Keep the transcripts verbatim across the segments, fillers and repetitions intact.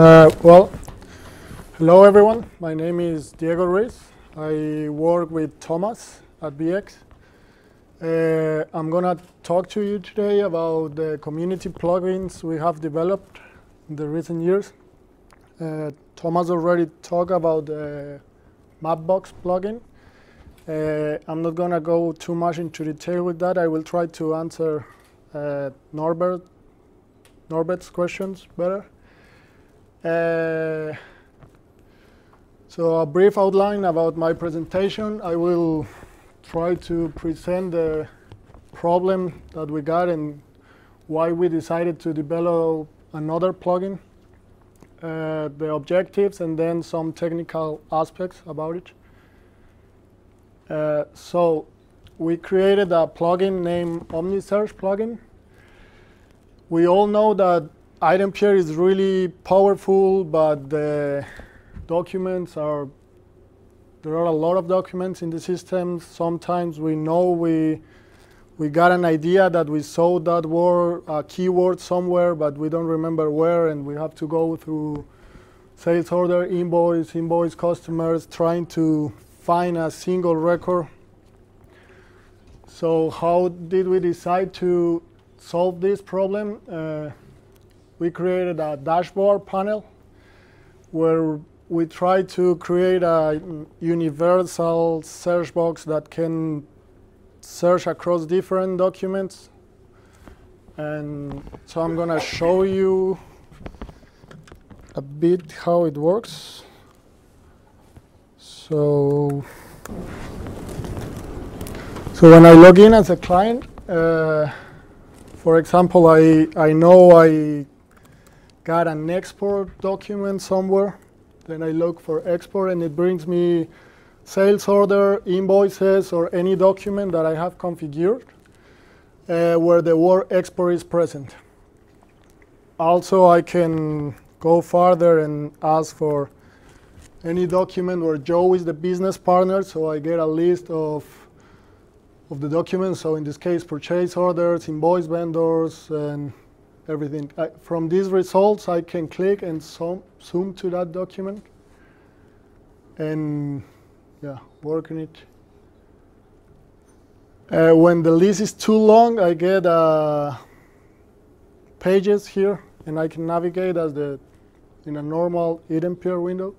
Uh, well, hello everyone. My name is Diego Ruiz. I work with Thomas at B X. Uh, I'm going to talk to you today about the community plugins we have developed in the recent years. Uh, Thomas already talked about the Mapbox plugin. Uh, I'm not going to go too much into detail with that. I will try to answer uh, Norbert, Norbert's questions better. Uh, so a brief outline about my presentation. I will try to present the problem that we got and why we decided to develop another plugin, uh, the objectives, and then some technical aspects about it. Uh, so we created a plugin named OmniSearch plugin. We all know that iDempiere is really powerful, but the documents are, there are a lot of documents in the system. Sometimes we know we, we got an idea that we saw that word, a keyword somewhere, but we don't remember where, and we have to go through sales order, invoice, invoice customers, trying to find a single record. So how did we decide to solve this problem? Uh, We created a dashboard panel where we try to create a universal search box that can search across different documents. And so I'm going to show you a bit how it works. So, so when I log in as a client, uh, for example, I, I know I got an export document somewhere. Then I look for export, and it brings me sales order, invoices, or any document that I have configured uh, where the word export is present. Also, I can go farther and ask for any document where Joe is the business partner, so I get a list of, of the documents. So in this case, purchase orders, invoice vendors, and everything. I, from these results, I can click and zoom, zoom to that document and yeah, work on it. Uh, when the list is too long, I get uh, pages here, and I can navigate as the in a normal iDempiere window.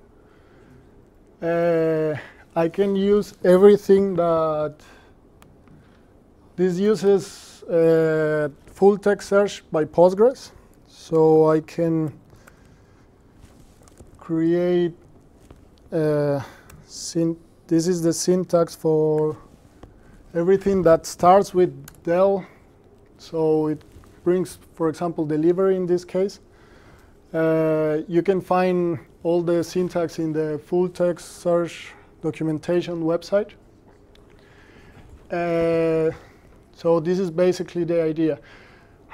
Uh, I can use everything that this uses. Uh, Full text search by Postgres, so I can create. Uh, syn this is the syntax for everything that starts with del. So it brings, for example, delivery in this case. Uh, you can find all the syntax in the full text search documentation website. Uh, so this is basically the idea.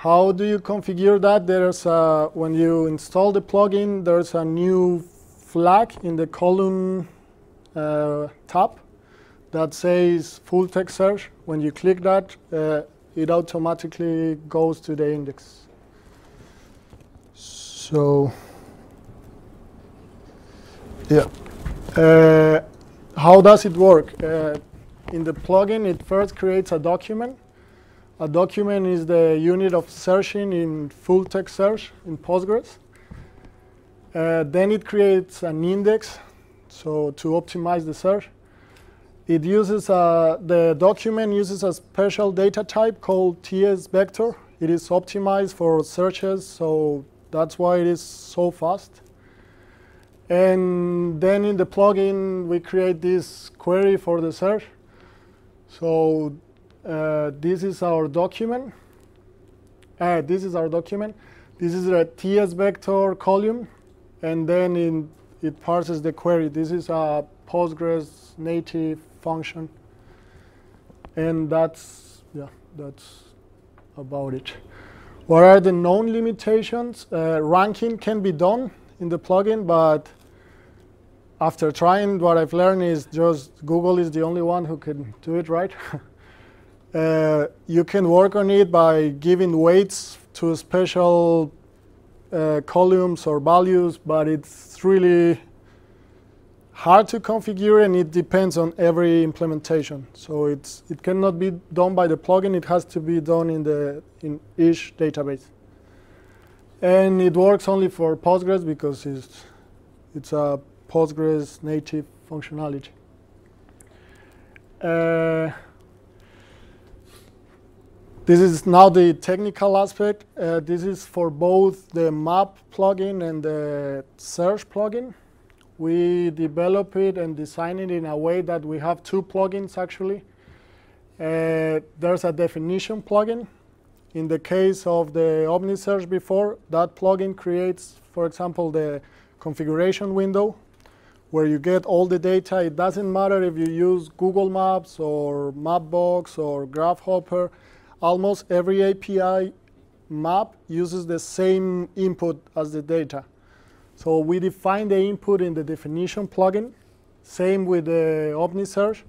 How do you configure that? There's a, when you install the plugin, there's a new flag in the column uh, tab that says full text search. When you click that, uh, it automatically goes to the index. So, yeah. Uh, how does it work? Uh, in the plugin, it first creates a document. A document is the unit of searching in full text search in Postgres. Uh, then it creates an index, so to optimize the search. It uses a, the document uses a special data type called T S vector. It is optimized for searches, so that's why it is so fast. And then in the plugin, we create this query for the search. So Uh, this is our document. Uh, this is our document. This is a T S vector column, and then in, it parses the query. This is a Postgres native function, and that's yeah, that's about it. What are the known limitations? Uh, ranking can be done in the plugin, but after trying, what I've learned is just Google is the only one who can do it right. Uh, you can work on it by giving weights to special uh, columns or values, but it's really hard to configure, and it depends on every implementation. So it's it cannot be done by the plugin. It has to be done in the in each database. And it works only for Postgres because it's it's a Postgres native functionality. Uh, this is now the technical aspect. Uh, this is for both the map plugin and the search plugin. We develop it and design it in a way that we have two plugins actually. Uh, there's a definition plugin. In the case of the OmniSearch before, that plugin creates, for example, the configuration window where you get all the data. It doesn't matter if you use Google Maps or Mapbox or Graphhopper. Almost every A P I map uses the same input as the data. So we define the input in the definition plugin, same with the OmniSearch.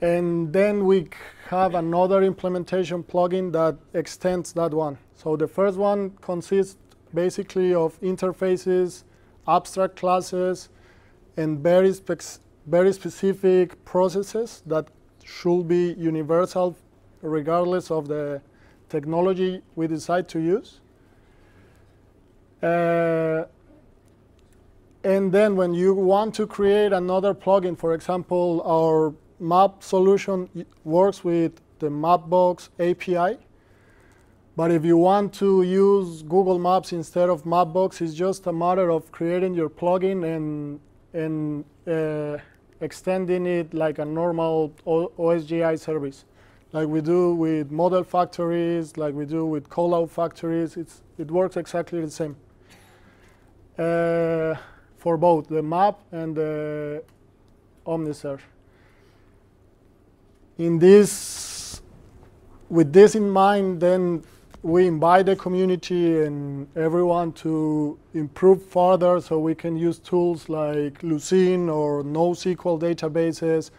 And then we have another implementation plugin that extends that one. So the first one consists basically of interfaces, abstract classes, and very, spec very specific processes that should be universal regardless of the technology we decide to use. Uh, and then when you want to create another plugin, for example, our map solution works with the Mapbox A P I. But if you want to use Google Maps instead of Mapbox, it's just a matter of creating your plugin and, and uh, extending it like a normal O S G I service, like we do with model factories, like we do with callout factories. It's, it works exactly the same uh, for both the map and the OmniSearch. In this, with this in mind, then we invite the community and everyone to improve further, so we can use tools like Lucene or NoSQL databases.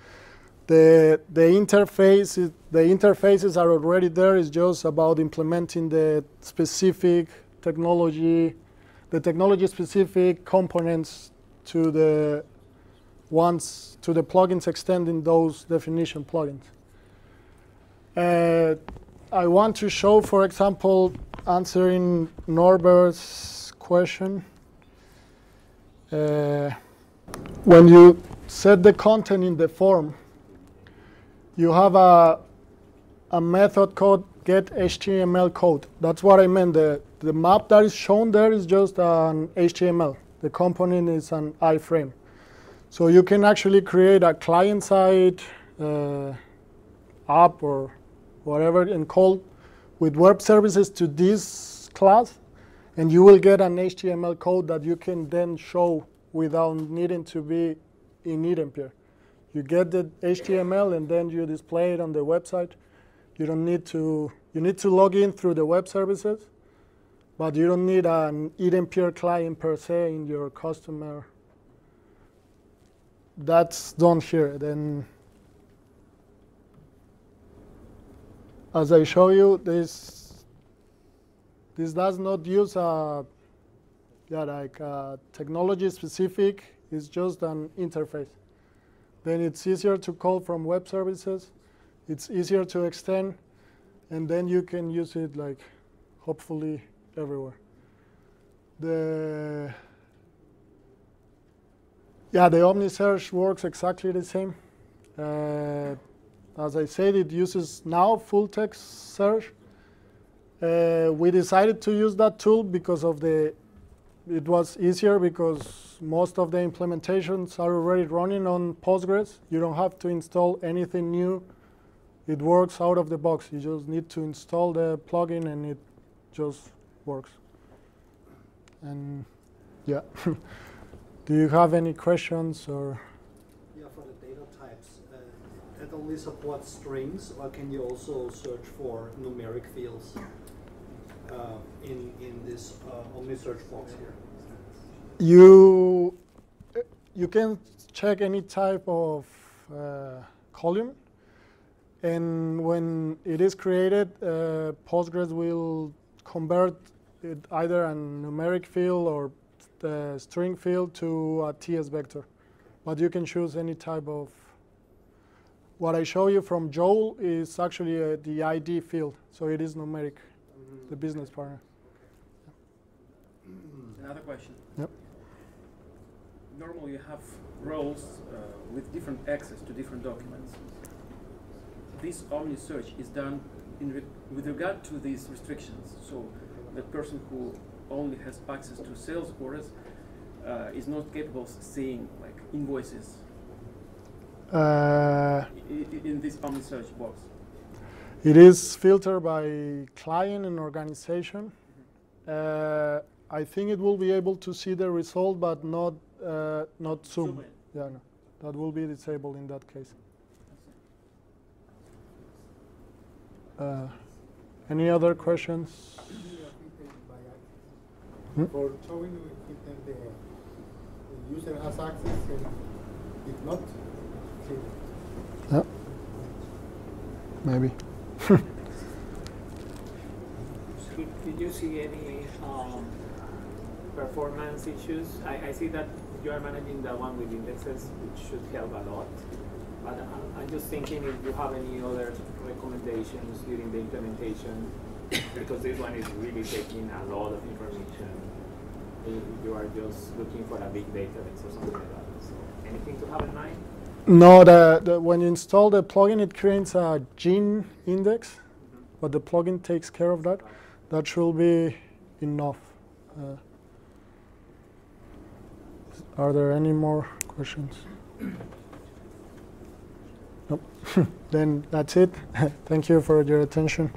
The, the, interface is, the interfaces are already there. It's just about implementing the specific technology, the technology-specific components to the ones, to the plugins extending those definition plugins. Uh, I want to show, for example, answering Norbert's question. Uh, when you set the content in the form, you have a, a method called getHTMLCode. That's what I meant. The, the map that is shown there is just an H T M L. The component is an iframe. So you can actually create a client-side uh, app or whatever, and call with web services to this class, and you will get an H T M L code that you can then show without needing to be in iDempiere. You get the H T M L and then you display it on the website. You don't need to. You need to log in through the web services, but you don't need an iDempiere client per se in your customer. That's done here. Then, as I show you, this this does not use a yeah like a technology specific. It's just an interface. Then it's easier to call from web services. It's easier to extend, and then you can use it like hopefully everywhere. The Yeah, the OmniSearch works exactly the same. Uh, as I said, it uses now full text search. Uh, we decided to use that tool because of the, it was easier because most of the implementations are already running on Postgres. You don't have to install anything new. It works out of the box. You just need to install the plugin and it just works. And yeah. Do you have any questions or? Yeah, for the data types, uh, it only supports strings, or can you also search for numeric fields uh, in in this uh, OmniSearch box here? You you can check any type of uh, column, and when it is created, uh, Postgres will convert either a numeric field or the string field to a T S vector. But you can choose any type of. What I show you from Joel is actually uh, the I D field, so it is numeric, mm-hmm. the business partner. Another question. Yep. Normally you have roles uh, with different access to different documents. This OmniSearch is done in re with regard to these restrictions. So the person who only has access to sales orders uh, is not capable of seeing like invoices uh, in, in this OmniSearch box. It is filtered by client and organization. Mm-hmm. uh, I think it will be able to see the result, but not uh, not Zoom. Zoom yeah, no. That will be disabled in that case. Uh, any other questions? Hmm? For showing if the user has access and if not, yeah. Maybe. Did you see any um, performance issues? I, I see that you are managing the one with indexes, which should help a lot. But I'm, I'm just thinking if you have any other recommendations during the implementation, because this one is really taking a lot of information. You are just looking for a big database or something like that. So anything to have in mind? No, the, the, when you install the plugin, it creates a gene index, mm-hmm. but the plugin takes care of that. That should be enough. Uh, are there any more questions? Nope. Then that's it. Thank you for your attention.